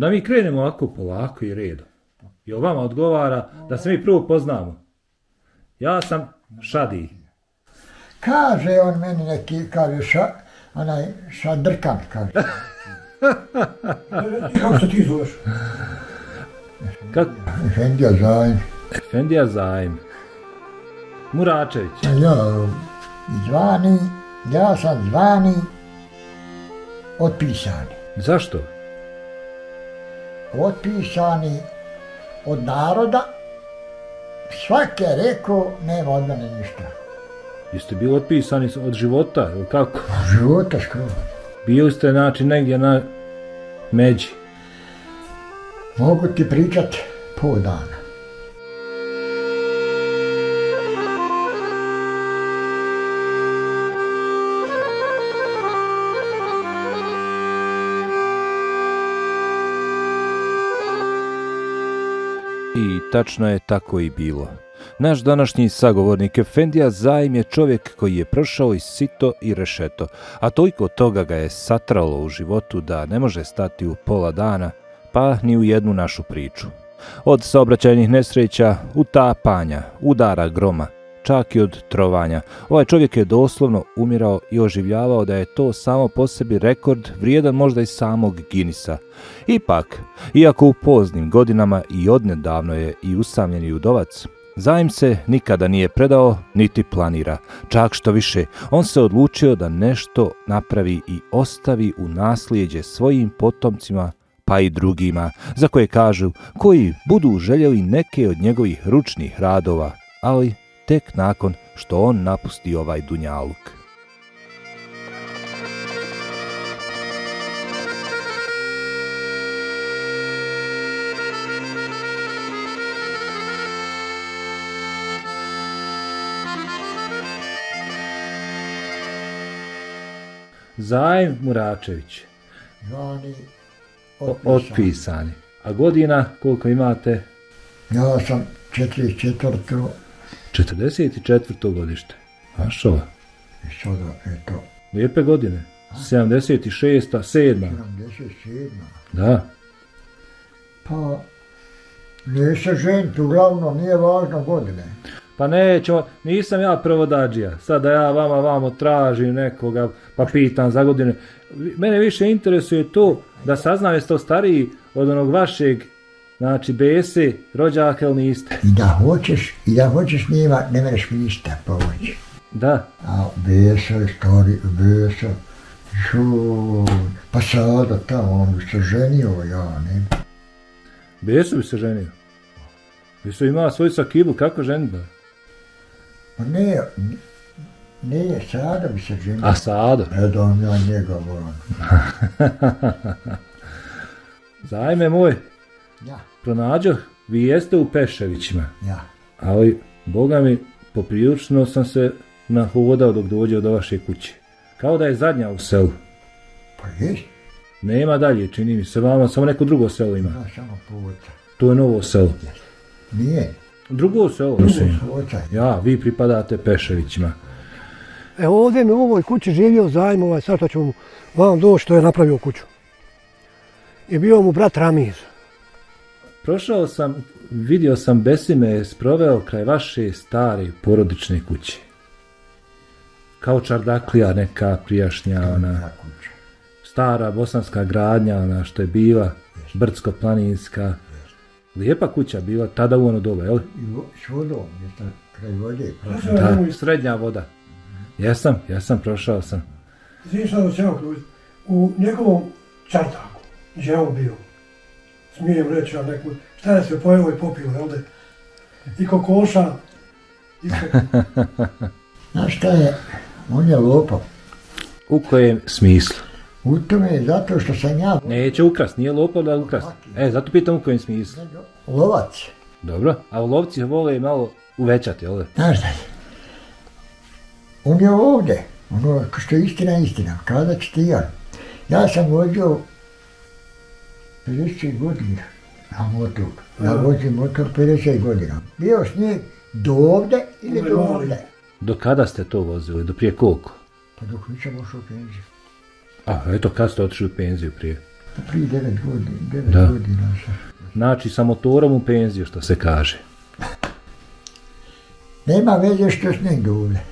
Da mi krenemo ovako polako i redom. Jer vama odgovara da se mi prvo poznamo. Ja sam Šadi. Kaže on meni neki, kaže onaj Šadrkan, kaže. Kako se ti zoveš? Efendija Zaim. Efendija Zaim. Muračević. Ja sam zvani otpisani. Zašto? Otpisani od naroda. Svaki je rekao, nema od mene ništa. Jeste bili otpisani od života, ili kako? Od života skroz. Bili ste, znači, negdje na međi. Mogu ti pričat pol dana. I tačno je tako i bilo. Naš današnji sagovornik Efendija Zaim je čovjek koji je prošao i sito i rešeto, a toliko toga ga je satralo u životu da ne može stati u pola dana, pa ni u jednu našu priču. Od saobraćajnih nesreća, utapanja, udara groma, čak i od trovanja. Ovaj čovjek je doslovno umirao i oživljavao da je to samo po sebi rekord vrijedan možda i samog Guinnessa. Ipak, iako u poznim godinama i odnedavno je i usamljeni udovac, Zaim se nikada nije predao niti planira. Čak što više, on se odlučio da nešto napravi i ostavi u nasljeđe svojim potomcima pa i drugima, za koje kažu koji budu željeli neke od njegovih ručnih radova, ali tek nakon što on napusti ovaj dunjaluk. Zaim Muračević. Zvani otpisani. A godina koliko imate? Ja sam 44. 44. godište. A što? Eto. Lijepe godine. 76. 7. 77. Da. Pa, nije se ženiti, uglavnom nije važno godine. Pa nećemo, nisam ja prvodađija, sad da ja vamo tražim nekoga, pa pitan za godine. Mene više interesuje to da saznam jeste o stariji od onog vašeg, znači bese, rođaka ili niste. I da hoćeš njima, ne mereš mi ništa pomoći. Da. A bese, stari, bese, pa sada tamo, on bi se ženio, ja ne. Bese bi se ženio? Bese imala svoju sakibu, kako ženitba? Ne, sada bi se ženio. A sada? Edo, ja njega volim. Zajme moj, pronađoh, vi jeste u Peševićima. Ja. Ali, boga mi, poprilično sam se nahodao dok dođeo do vaše kuće. Kao da je zadnja u selu. Pa ješ? Nema dalje, čini mi se, vama samo neko drugo selo ima. Da, samo povoća. To je novo selo. Nije. Drugo se ovo mislim. Ja, vi pripadate Peševićima. E ovdje mi u ovoj kući živio Zaim, sad što ću vam doći što je napravio kuću. I bio mu brat Ramiz. Prošao sam, vidio sam Besime je sproveo kraj vaše stare porodične kuće. Kao čardaklija neka prijašnja, ona stara bosanska gradnja, ona što je bila, brdsko-planinska. Lijepa kuća bila tada u ono doba, jel? S vodom, jesam kraj vode. Da, srednja voda. Jesam, prošao sam. Zvišao se u njegovom čardaku, gdje je on bio. Smijem reći, šta je sve pojelo i popilo, jel da? I kokoša. Znaš šta je, on je lopao. U kojem smislu? U tome, zato što sam ja... Neće ukras, nije lopao da ukras. Zato pitam u kojem smislu. Lovac. Dobro, a lovci vole malo uvećati, jel? Znaš da je. On je ovdje. Ono što je istina. Kazat ću ti ja. Ja sam vođao 50 godina na motor. Ja vođim motor 50 godina. Bio s njih do ovdje ili do ovdje. Do kada ste to vozili? Do prije koliko? Pa dok nisam ošao u penziju. A, eto, kad ste otišli u penziju prije? Prije 9 godina. Znači sa motorom u penziju, što se kaže. Nema veze što s negdje ovdje.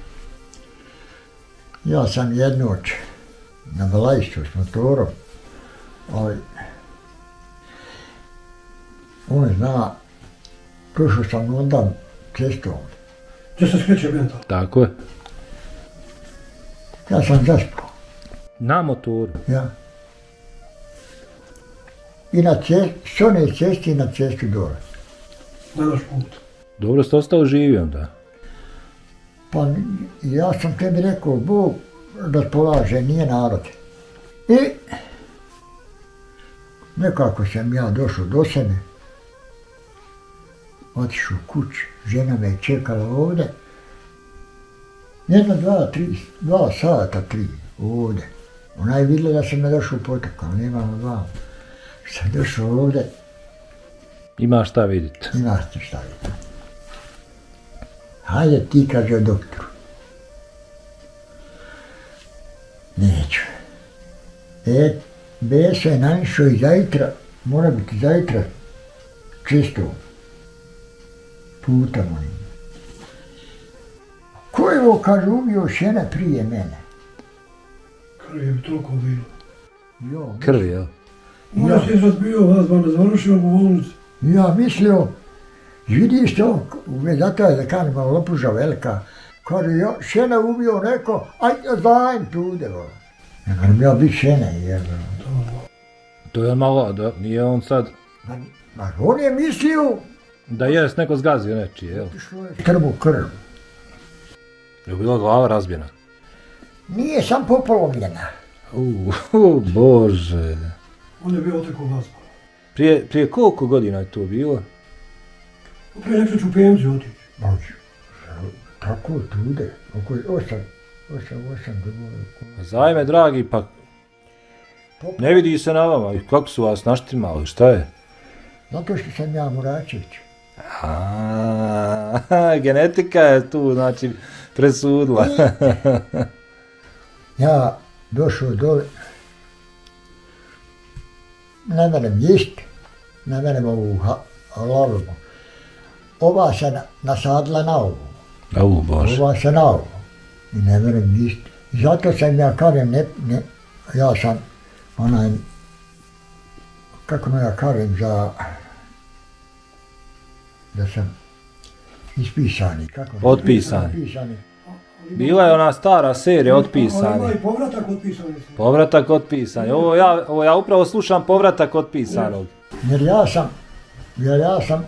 Ja sam jednoć na Balajstvu s motorom, ali on zna, prošao sam onda cestom. Gdje se skreće mental? Tako je. Ja sam zaspao. Na motoru? Ja. I na cesti, s one cesti i na cestu dole. Na naš put. Dobro ste ostao živio onda? Pa ja sam tebi rekao, Bog raspolaže, nije narod. I nekako sam ja došao do sebe, otišao u kuću, žena me je čekala ovdje. Jedno, dva sata, tri ovdje. Ona je vidjela da sam me došao potakao, nemamo dva. Sam došao ovdje. Ima šta vidjeti. Ima šta vidjeti. Hajde ti, kaže doktoru. Neću. Besa je nanišao i zajtra, mora biti zajtra često puta mojim. Ko je ovo, kaže, ubio žene prije mene? Krvi je mi toliko bilo. Krvi, jel? Ona se razbio, vas završio u bolnici. Ja mislio, vidiš to, zato je zakanima lopuža velika. Kaže, žene ubio neko, aj Zaim tu udjelo. Ja kažem, ja bih žene, jebno. To je on malo, da nije on sad... On je mislio... Da jes, neko zgazio nečije, jel? Ušlo je strbu krv. Je bila glava razbijena? Nije, sam popolomljena. Bože... On je bio otekao nazbog. Prije koliko godina je to bilo? Prije nek se ću penziju otići. Moći. Tako tu ide. Oko je 8 godina. Zajme, dragi, pa... Ne vidi se na vama. Kako su vas naštimali? Šta je? Zato što sam ja Muračević. Genetika je tu, znači, presudila. Ja došao dole... Namerem ješt, namerem ovu lalogu. Ova se nasadla na ovu. Ova se na ovu. I namerem ješt. Zato sam ja karem, ja sam onaj, kako me ja karem za, da sam ispisani. Otpisani. Bila je ona stara serija Otpisani. Ovo je Povratak Otpisani. Povratak Otpisani. Ovo ja upravo slušam Povratak Otpisanog. Jer ja sam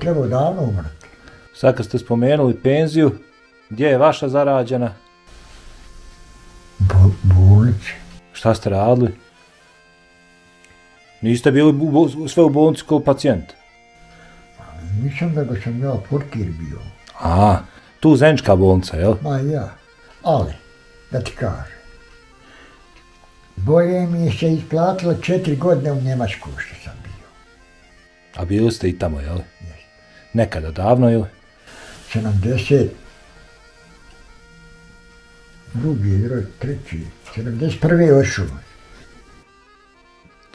trebao davno umrati. Sad kad ste spomenuli penziju, gdje je vaša zarađena? Bolnici. Šta ste radili? Niste bili sve u bolnici kao pacijent? Nisam, nego sam ja portir bio. Aha. Tu Zenička bolnica, jel? Ma ja, ali, da ti kažem, bolje mi je se isplatilo 4 godine u Njemačku što sam bio. A bili ste i tamo, jel? Jeste. Nekada davno, jel? 71. Ošao.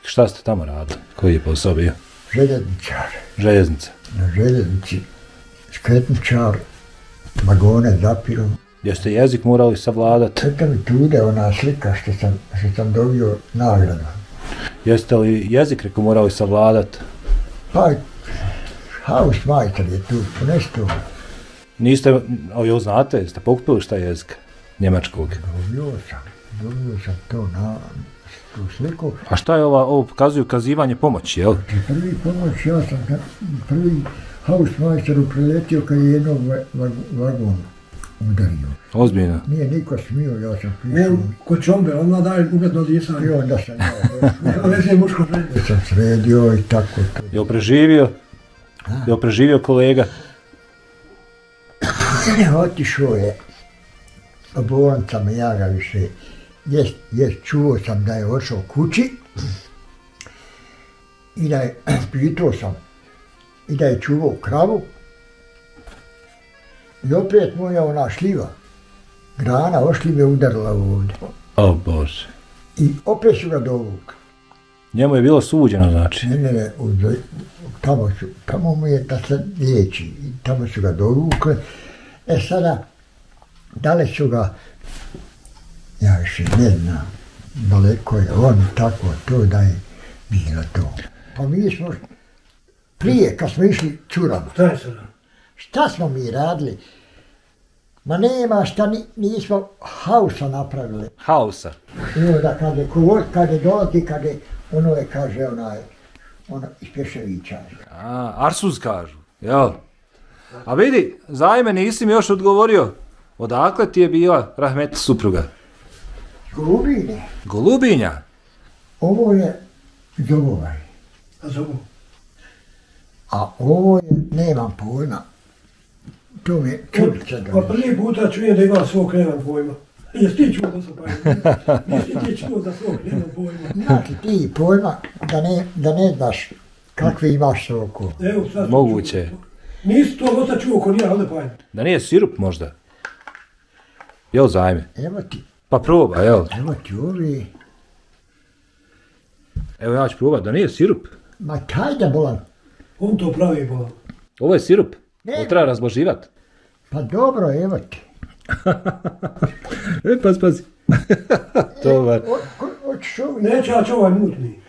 Šta ste tamo radili? Koji je posao bio? Željezničar. Željeznica? Na željeznici, skretničar. Vagone zapilo. Gdje ste jezik morali savladati? Sveta mi tude ona slika što sam dobio nagradu. Jeste li jezik, reko, morali savladati? Pa, hausmajter je tu, ponešto. Niste, jel znate, jeste pokupili šta jezika njemačkog? Dobio sam to na tu sliku. A šta je ovo pokazuju ukazivanje pomoći, jel? Prvi pomoć, ja sam prvi... Hausmajsteru priletio kad je jednog vagon udario. Ozbiljno? Nije niko smio, ja sam pisao. Kod čombe, ona daje umetno disanje. I onda sam sredio i tako to. Je li preživio? Je li preživio kolega? Otišao je. Bolnica me jaga više. Čuo sam da je otišao kući. I da je pitao sam. I da je čuvao kravu. I opet moja ona šljiva, grana ošljive udarila ovdje. O Bože. I opet su ga dovukli. Njemu je bilo suđeno, znači. Ne, tamo mu je da se liječi i tamo su ga dovukli. E sada, da li su ga, ja više ne znam, daleko je on tako, to da je bilo to. Pa mi smo, prije kad smo išli čuramo, šta smo mi radili? Ma nema šta, nismo hausa napravili. Hausa? Evo da kaže, kogod kada dolazi, kada ono je kaže onaj, ono iz Peševića. A, Arsuz kažu, jel? A vidi, Zaime, nisi mi još odgovorio, odakle ti je bila rahmetna supruga? Golubinja. Golubinja? Ovo je Zobovaj. A Zobovaj? A ovo je, nemam pojma. To mi je čulica da mi. Pa prvi puta čujem da ima svog, nemam pojma. Jesi ti čuo da sam pojma? Jesi ti čuo da svog, nemam pojma? Znači ti pojma da ne znaš kakvi imaš svog. Evo sad čuo. Moguće. Nisi to dosta čuo ko nije, ali pojma. Da nije sirup možda? Jel Zajme? Evo ti. Pa proba, jel? Evo ti ovi. Evo ja ću probati, da nije sirup. Ma kaj da bolam? On to pravi bolam. Ovo je sirup, ovo treba razboživati. Pa dobro, evo ti. E, pazi. Hoćeš ovaj? Neću, ja ću ovaj mutni.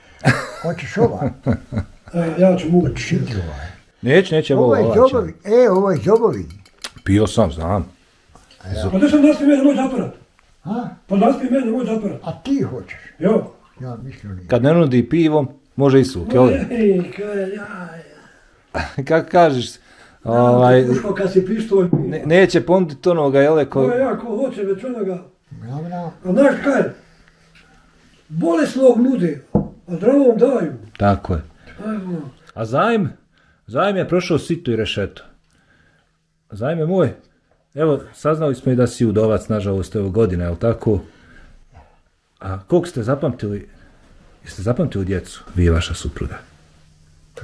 Hoćeš ovaj? Ja ću mutni. Hoćeš ovaj? Neću, evo ovaj ću. E, ovo je Zobovi. Pio sam, znam. Pa da sam nastavio mene moj zaparat. Ha? Pa nastavio mene moj zaparat. A ti hoćeš? Jo. Ja mislim nije. Kad ne nudi pivom, može i suk, jel? Ej, kaj, jaj. Kako kažeš? Puško kad si pištoj piva. Neće ponuditi onoga, jel? Ko ja, ko hoće, već onoga. A znaš kaj? Bolesnog nude, a zdravom daju. Tako je. A Zaim je prošao situ i rešeto. Zaim je moj. Evo, saznali smo i da si udovac, nažalost, evo godina, jel tako? A koliko ste zapamtili, jeste zapamtili djecu, vi i vaša supruga?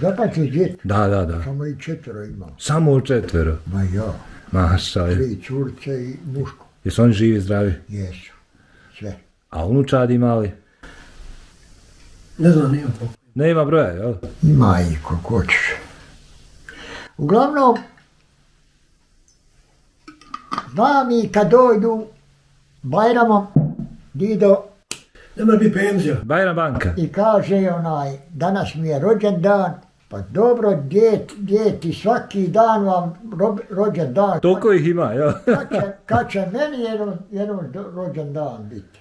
Zapamtili djecu? Da. Samo i četvero imao. Samo četvero? Ma ja. Maša je. Tri curce i muško. Jesu oni živi, zdravi? Jesu. Sve. A unučadi imali? Ne znam, nema koliko. Ne ima broja, jel? Ima i koliko hoćeš. Uglavnom, znam i kad dojdu Bajramom, Dido, ne mora biti penzija. Bajram banka. I kaže onaj, danas mi je rođen dan, pa dobro djeti, svaki dan vam rođen dan. Toliko ih ima, jel? Kad će meni jednom rođen dan biti?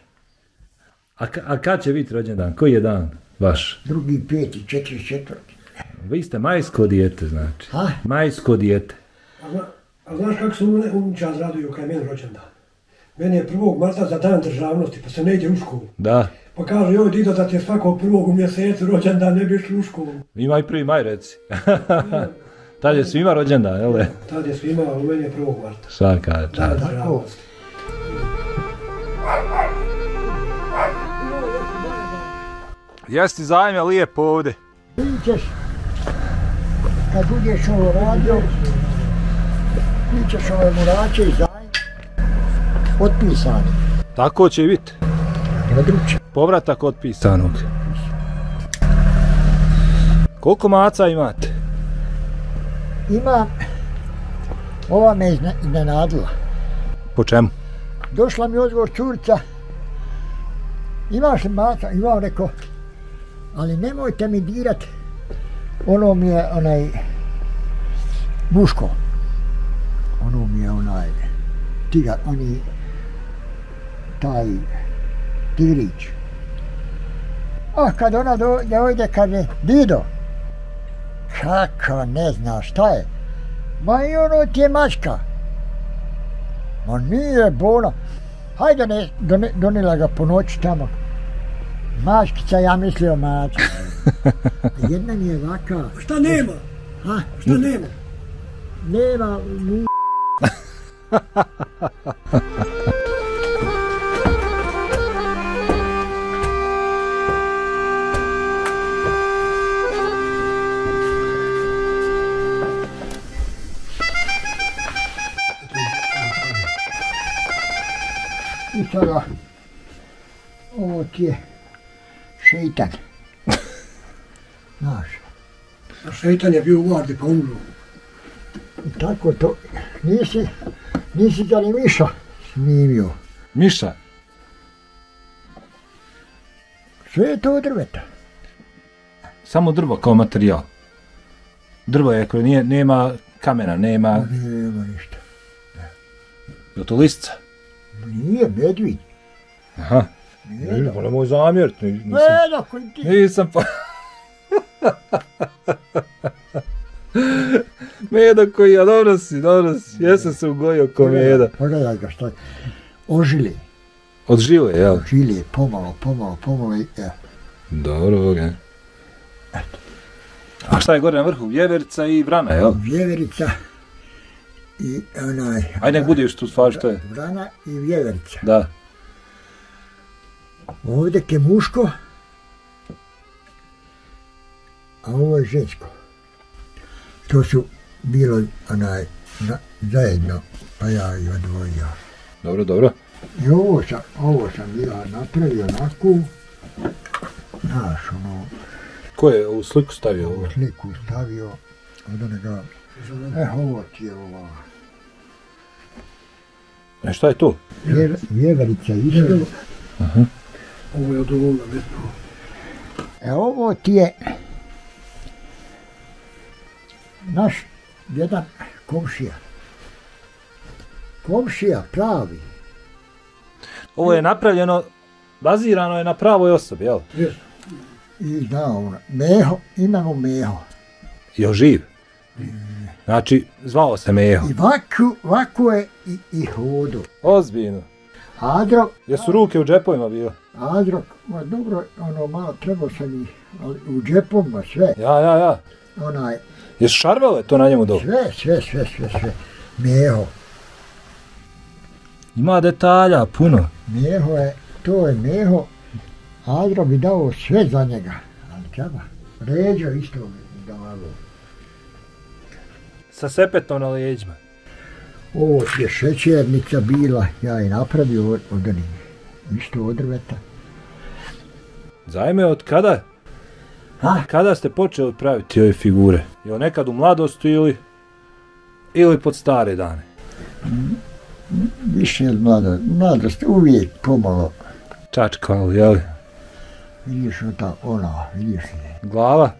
A kad će biti rođen dan? Koji je dan vaš? 2.5., 4.4. Vi ste majsko dijete, znači. Ha? Majsko dijete. A znaš kako se unuča zraduju kada je meni rođen dan? Meni je 1. marta za dan državnosti, pa se ne ide u školu. Da. Pa kaže, joj Dido, da ti je svako 1. u mjesecu rođen dan, ne bi išli u školu. Ima i 1. maj, reci. Tad je svima rođen dan, jel? Tad je svima, ali meni je 1. marta. Svaka je čast. Dan državnosti. Jesi Zajme lijepo ovdje. Vićeš, kad budeš ovo radio, vićeš ove Muračević i Zaim otpisani. Tako će i biti. Povratak otpisanog. Koliko maca imate? Imam. Ova me iznenadila. Po čemu? Došla mi odgovor curica. Imaš li maca? Imam, rekao. Ali nemojte mi dirat. Ono mi je onaj muško. Ono mi je onaj tigar, oni taj tigrić. A kad ona dojde, kaže, Dido, kako ne znaš šta je? Ma i ono ti je mačka. Ma nije bolna. Hajde, donila ga po noći tamo. Mačkica, ja mislio mačka. Jedna mi je vaka. Šta nema? Ha? Šta nema? Nema mu... I sada, ovo ti je šeitan. Znaš. A šeitan je bio u vardi pa umru. Tako to, nisi da ni Miša snimio. Miša? Sve je to drveta. Samo drvo kao materijal. Drvo je koje nema kamena, nema... Nema ništa. Je li to listica? Nije, medviđ. Aha. Nije, pa nemoj zamjeriti. Ne, da, koji ti? Nisam pa... Meda koji, ja dobro si, jesam se ugojio ko meda. Pogledaj ga što je, ožile. Od žile, jel? Od žile, pomalo, jel. Dobro, okej. Eto. A šta je gore na vrhu, vjeverica i vrana, jel? Vjeverica i onaj... Ajde nek bude još tu stvar što je. Vrana i vjeverica. Da. Ovdje je muško, a ovo je žensko. To su bilo onaj zajedno, pa ja i odvojio. Dobro. I ovo sam ja napravio onako, znaš ono... Ko je ovu sliku stavio? Ovu sliku stavio od onega... Ovo ti je ova... E šta je to? Vjeverica isto. Ovo je od ovoga metno. E ovo ti je... Naš jedan komšija pravi. Ovo je napravljeno, bazirano je na pravoj osobi, jel? I da, ono, Meho, imenom Meho. Jo živ? Znači, zvao se Meho. I ovako je i hodu. Ozbiljno. Adrok. Jesu ruke u džepovima bile? Adrok, ma dobro, ono malo trebao sam ih, ali u džepovima sve. Ja. Onaj... Jesu šarvele to na njemu dolo? Sve. Meho. Ima detalja, puno. Meho je, to je Meho. Adro bi dao sve za njega. Ali čaba, leđo isto bi dao. Sa sepetom na leđima? Ovo je šećernica bila, ja je napravio od njih. Isto od drveta. Zaime, od kada? Kada ste počeli praviti ove figure? Jel nekad u mladosti ili pod stare dane? Više od mladosti, uvijek pomalo. Čačkalo, jeli? Vidiš ona, vidiš je. Glava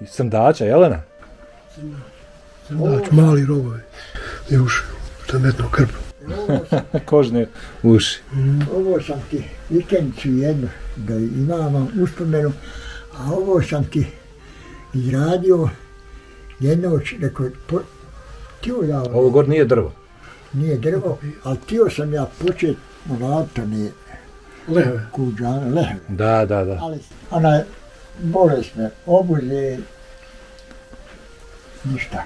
i srndača, jelena? Srndač, mali rogovi i uši, to je metno krp. Kožne uši. Ovo sam ti vikenicu jednu, da imam uspomenu. A ovo sam ti izradio jednoć, rekao, tio ja... Ovo gore nije drvo? Nije drvo, ali tio sam ja počet molatane kuđane, lehve. Da. Ali onaj bolest me obuze, ništa.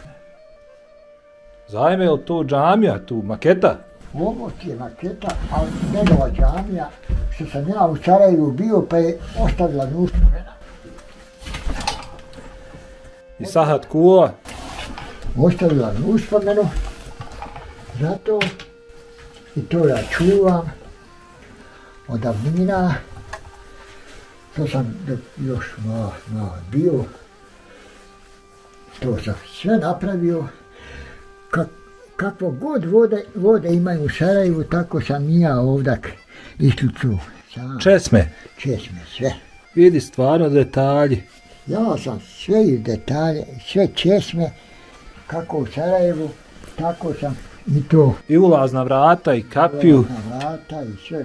Zaime, je li to džamija, tu maketa? Ovo ti je maketa, ali Begova džamija, što sam ja u Sarajevu bio, pa je ostavila nuspomena. I Sahat Kula? Ostavila uspomenu, zato i to ja čuvam od davnina, to sam još malo bio, to sam sve napravio, kako god vode imaju u Sarajevu, tako sam i ja ovdak isključio. Česme, sve. Vidi stvarno detalji. Ja sam sve i detalje, sve česme, kako u Sarajevu, tako sam i to. I ulazna vrata, i kapiju. Ulazna vrata i sve.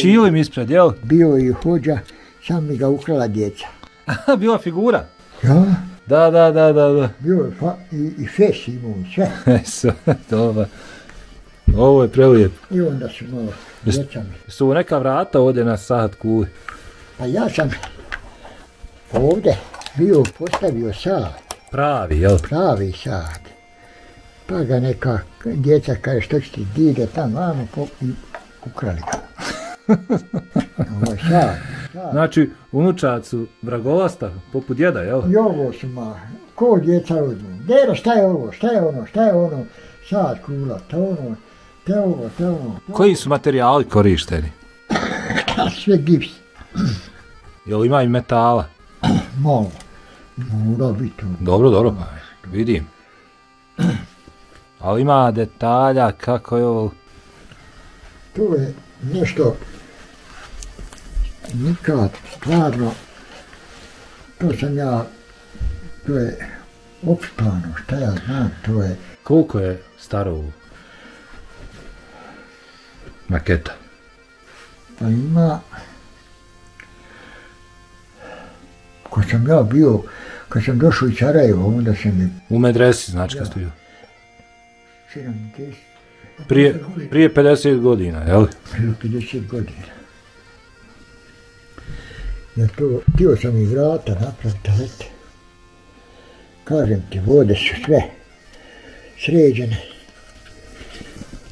Čilim ispred, jel? Bio je i hođa, sam mi ga ukrala djeca. Aha, bila figura? Ja. Da. Bio je i fes imao, sve. Dobar. Ovo je prelijepo. I onda su malo djeca mi. Su neka vrata ovdje na Sahat Kuli? Pa ja sam... Ovdje bio postavio sad. Pravi, jel? Pravi sad. Pa ga neka djeca kaže što će ti dide tam vamo i ukrali ga. Ovo je sad. Znači, unučad su vragolasta, poput djeda, jel? I ovo su ma, ko djeca odmah. Djero, šta je ovo, šta je ono, sad kula, te ovo. Koji su materijali korišteni? Sve gips. Jel ima i metala? Malo. Mora biti. Dobro, dobro, pa vidim. Ali ima detalja kako je ovo... To je nešto... Nikad, stvarno... To sam ja... To je opštano, šta ja znam, to je... Koliko je staro maketa? Pa ima... Ko sam ja bio, kad sam došao u Sarajevo, onda sam je... U Medresi, znači, kad ste bio? 70... Prije 50 godina, jel? Prije 50 godina. Ja to, htio sam i vrata napraviti, hajte. Kažem ti, vode su sve sređene.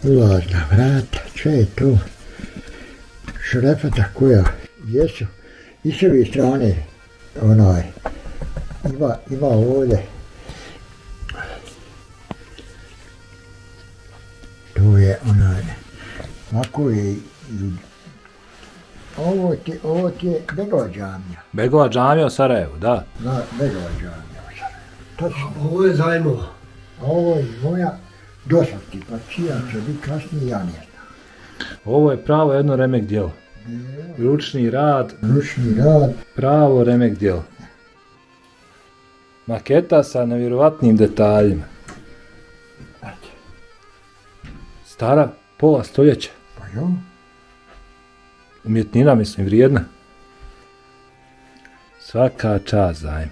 Ulazna vrata, sve je to. Šrefata koja jesu. I s ove strane, onaj, ima ovdje. To je onaj, ako je... Ovo ti je Begova džamija. Begova džamija u Sarajevu, da. Da, Begova džamija u Sarajevu. Ovo je Zajmova. Ovo je moja dosavti, pa čija će biti kasnije, ja ne znam. Ovo je pravo jedno remek djelo. Ručni rad. Ručni rad. Pravo remek djelo. Maketa sa nevjerovatnim detaljima. Stara pola stoljeća. Pa jo. Umjetnina, mislim, vrijedna. Svaka čast, Zaime.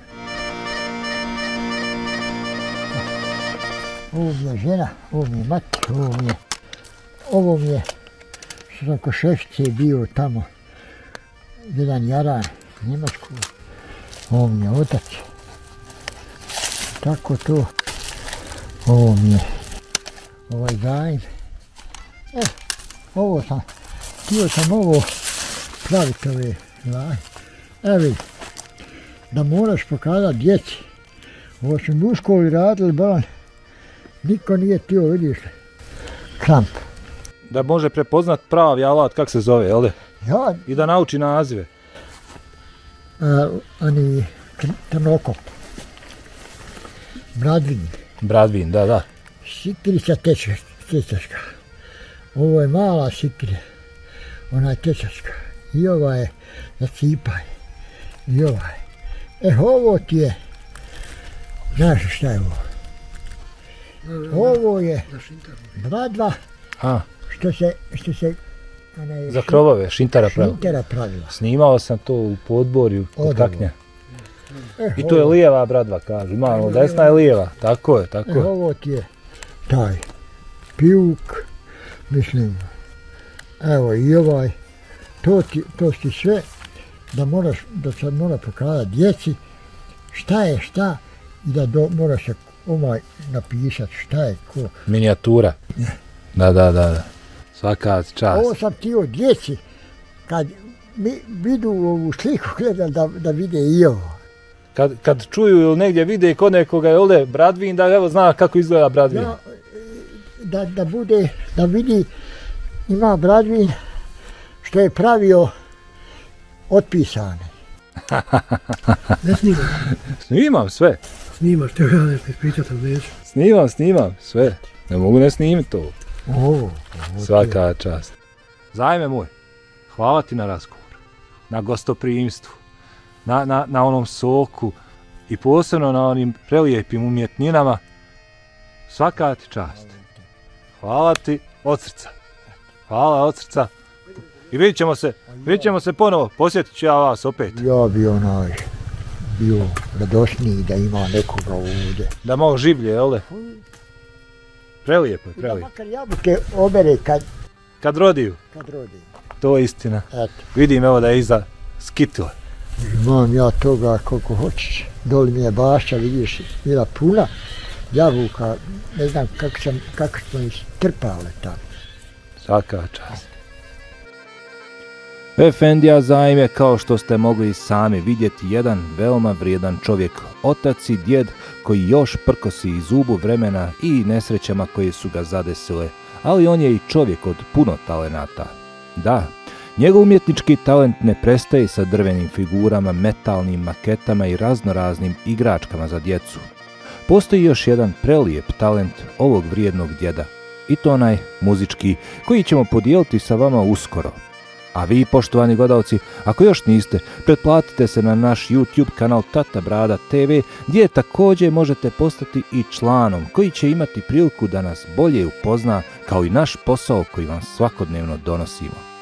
Ovo mi je žena, ovo mi je mati, ovo mi je, što sam ko šefice bio tamo, jedan jaran, njemačko, ovo mi je otac. Tako to, ovo mi je, ovaj Zaim. Ovo sam, htio sam ovo praviti ove laje. Evo, da moraš pokazati djeci. Ovo su muškovi radili, balan, niko nije htio, vidiš li, kramp. Da može prepoznat pravi alat, kak se zove, jel' de? Ja. I da nauči nazive. Ani, trnokop. Bradvin. Bradvin, da, da. Sikirica tečaška. Ovo je mala sikirja, ona je tečačka, i ova je za cipanje, i ova je. Ovo ti je, znaš šta je ovo? Ovo je bradva, što se... Za krovove, šintara pravila. Snimao sam to u Podborju, kod Kaknja. I to je lijeva bradva, kažu, malo desna je lijeva, tako je, tako je. Ovo ti je taj pijuk. Mislim, evo i ovaj, to ti sve da se mora pokazati djeci šta je šta i da moraš napisati šta je ko. Minijatura. Da, da, da. Svaka čast. Ovo sam ti od djeci, kad vidu ovu sliku, da vide i ovo. Kad čuju ili negdje vide kod nekoga je ovdje bradvin, da evo zna kako izgleda bradvin. Da vidi, ima bradvin što je pravio otpisane. Ne snimam. Snimam sve. Snimaš, te ja nešto ispričat sam neću. Snimam sve. Ne mogu ne snimiti to. Svaka čast. Zaime moj, hvala ti na razgovor, na gostoprimstvu, na onom soku i posebno na onim prelijepim umjetninama. Svaka ti čast. Hvala ti od srca. Hvala od srca. I vidit ćemo se ponovo. Posjetit ću ja vas opet. Ja bi onaj bio radosniji da ima nekoga ovdje. Da malo življe, jel' de? Prelijepo je, prelijepo. I da makar jabuke obere kad rodiju. Kad rodiju. To je istina. Vidim evo da je iza skitila. Imam ja toga koliko hoćeš. Doli mi je bašća, vidiš, bila puna. Jabuka, ne znam kako smo ih trpale tamo. Svaka čast. Efendija Zaim je, kao što ste mogli i sami vidjeti, jedan veoma vrijedan čovjek, otac i djed koji još prkosi iz zubu vremena i nesrećama koje su ga zadesile, ali on je i čovjek od puno talenata. Da, Njegov umjetnički talent ne prestaje sa drvenim figurama, metalnim maketama i raznoraznim igračkama za djecu. Postoji još jedan prelijep talent ovog vrijednog djeda, i to onaj muzički, koji ćemo podijeliti sa vama uskoro. A vi, poštovani gledalci, ako još niste, pretplatite se na naš YouTube kanal Tata Brada TV, gdje također možete postati i članom koji će imati priliku da nas bolje upozna, kao i naš posao koji vam svakodnevno donosimo.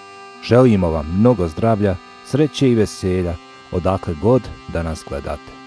Želimo vam mnogo zdravlja, sreće i veselja, odakle god da nas gledate.